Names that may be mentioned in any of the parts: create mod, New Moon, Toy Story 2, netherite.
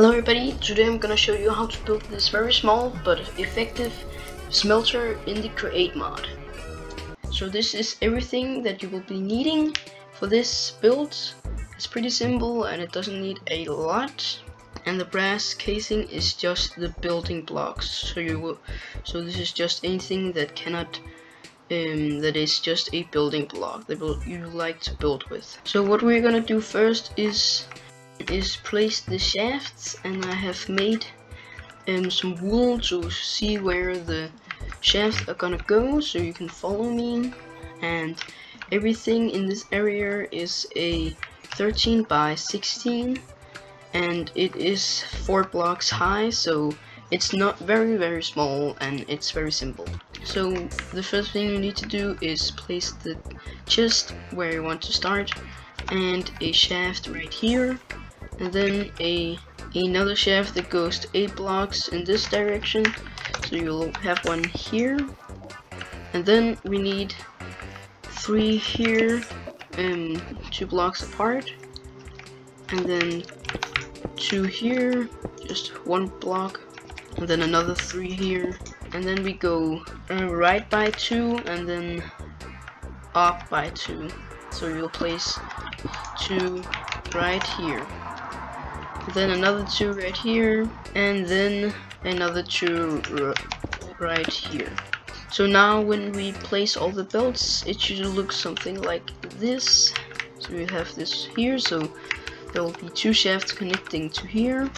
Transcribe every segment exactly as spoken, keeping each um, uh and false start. Hello everybody, today I'm gonna show you how to build this very small but effective smelter in the create mod. So this is everything that you will be needing for this build. It's pretty simple and it doesn't need a lot, and the brass casing is just the building blocks. So you will, so this is just anything that cannot um, that is just a building block that will, you like to build with. So what we're gonna do first is is place the shafts, and I have made um, some wool to see where the shafts are gonna go so you can follow me. And everything in this area is a thirteen by sixteen and it is four blocks high, so it's not very very small and it's very simple. So the first thing you need to do is place the chest where you want to start, and a shaft right here, and then a another shaft that goes to eight blocks in this direction, so you'll have one here, and then we need three here, um, two blocks apart, and then two here, just one block, and then another three here, and then we go uh, right by two and then up by two, so you'll place two right here, then another two right here, and then another two r right here. So now when we place all the belts, it should look something like this. So you have this here, so there will be two shafts connecting to here,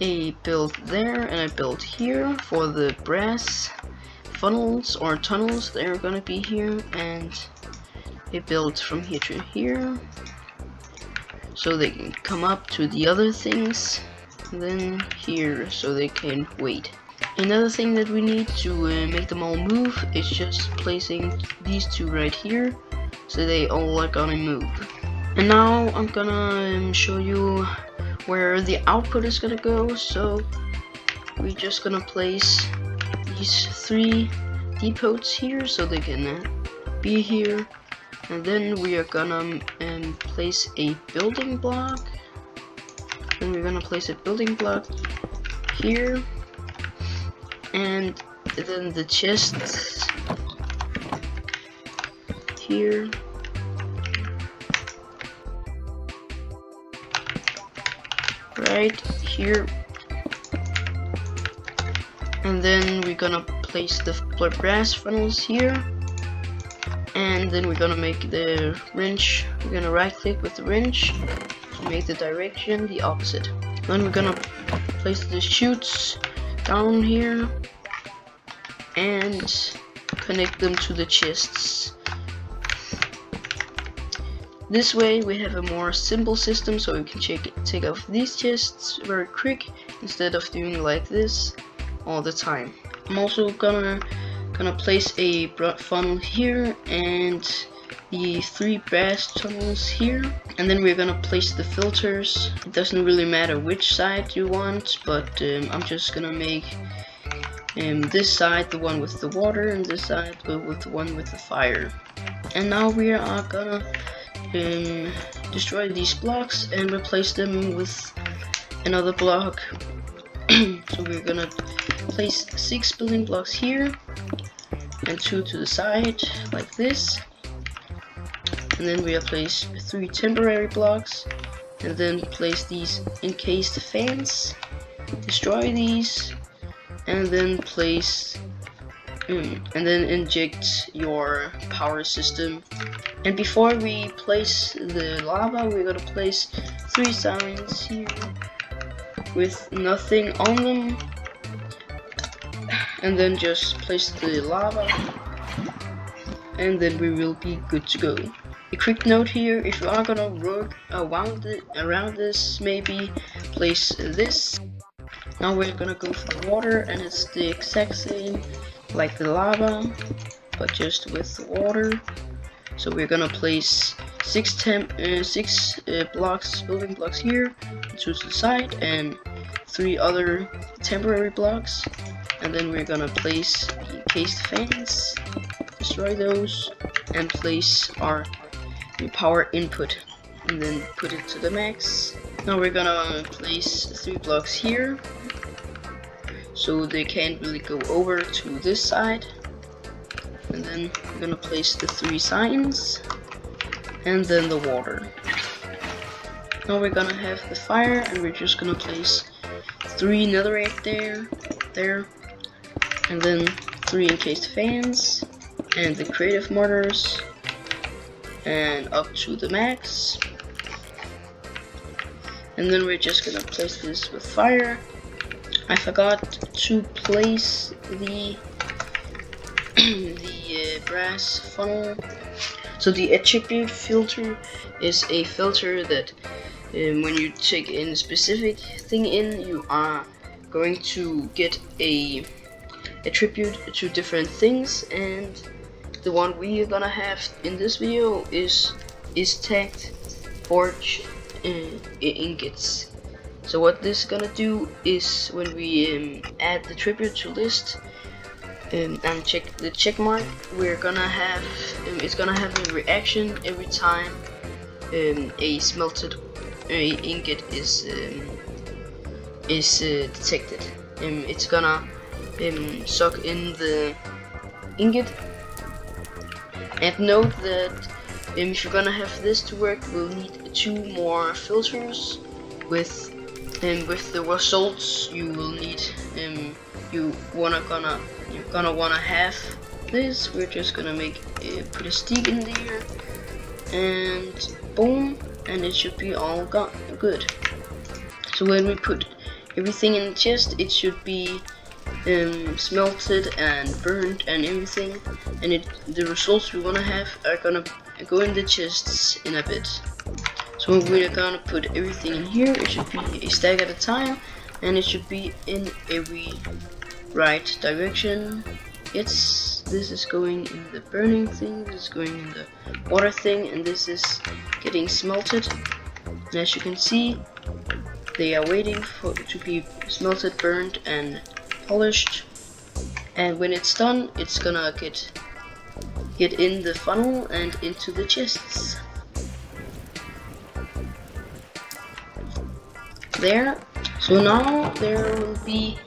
a belt there and a belt here for the brass funnels or tunnels that are gonna be here, and a belt from here to here, so they can come up to the other things, and then here so they can wait. Another thing that we need to uh, make them all move is just placing these two right here, so they all are gonna move. And now I'm gonna um, show you where the output is gonna go, so we're just gonna place these three depots here so they can uh, be here. And then we are gonna um, place a building block, and we're gonna place a building block here, and then the chests here, right here, and then we're gonna place the brass funnels here. And then we're gonna make the wrench, we're gonna right click with the wrench to make the direction the opposite. Then we're gonna place the chutes down here and connect them to the chests. This way we have a more simple system, so we can check, take off these chests very quick instead of doing like this all the time. I'm also gonna gonna place a funnel here and the three brass tunnels here, and then we're gonna place the filters. It doesn't really matter which side you want, but um, I'm just gonna make um, this side the one with the water and this side with the one with the fire. And now we are gonna um, destroy these blocks and replace them with another block. So we're gonna place six building blocks here and two to the side like this, and then we place three temporary blocks, and then place these encased fans, destroy these, and then place mm, and then inject your power system. And before we place the lava, we're gonna place three signs here with nothing on them, and then just place the lava, and then we will be good to go. A quick note here, if you are gonna work around it, around this, maybe place this. Now we're gonna go for the water, and it's the exact same like the lava, but just with the water. So we're gonna place six temp, uh, six uh, blocks, building blocks here, two to the side, and three other temporary blocks. And then we're gonna place the encased fans, destroy those, and place our power input, and then put it to the max. Now we're gonna place three blocks here, so they can't really go over to this side. And then we're gonna place the three signs, and then the water. Now we're gonna have the fire, and we're just gonna place three netherite there, there, and then three encased fans, and the creative mortars, and up to the max. And then we're just gonna place this with fire. I forgot to place the the uh, brass funnel. So the attribute filter is a filter that um, when you take a specific thing in, you are going to get a attribute to different things, and the one we are gonna have in this video is is tagged forge uh, ingots. So what this is gonna do is when we um, add the attribute to list Um, and check the check mark, we're gonna have um, it's gonna have a reaction every time um, a smelted uh, ingot is um, is uh, detected. Um, it's gonna um, suck in the ingot. And note that um, if you're gonna have this to work, we'll need two more filters with um, with the results. You will need um, you wanna gonna You're gonna wanna have this. We're just gonna make a put a stick in there, and boom, and it should be all gone. Good. So when we put everything in the chest, it should be um, smelted and burned and everything, and it, the results we wanna have are gonna go in the chests in a bit. So we're gonna put everything in here. It should be a stack at a time, and it should be in every right direction. It's this is going in the burning thing, this is going in the water thing, and this is getting smelted. And as you can see, they are waiting for to be smelted, burned, and polished. And when it's done, it's gonna get get in the funnel and into the chests. There. So now there will be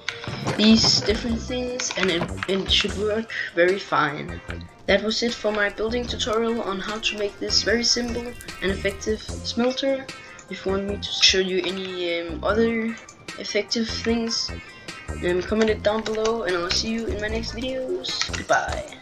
these different things, and it, it should work very fine. That was it for my building tutorial on how to make this very simple and effective smelter. If you want me to show you any um, other effective things, then comment it down below, and I'll see you in my next videos. Goodbye.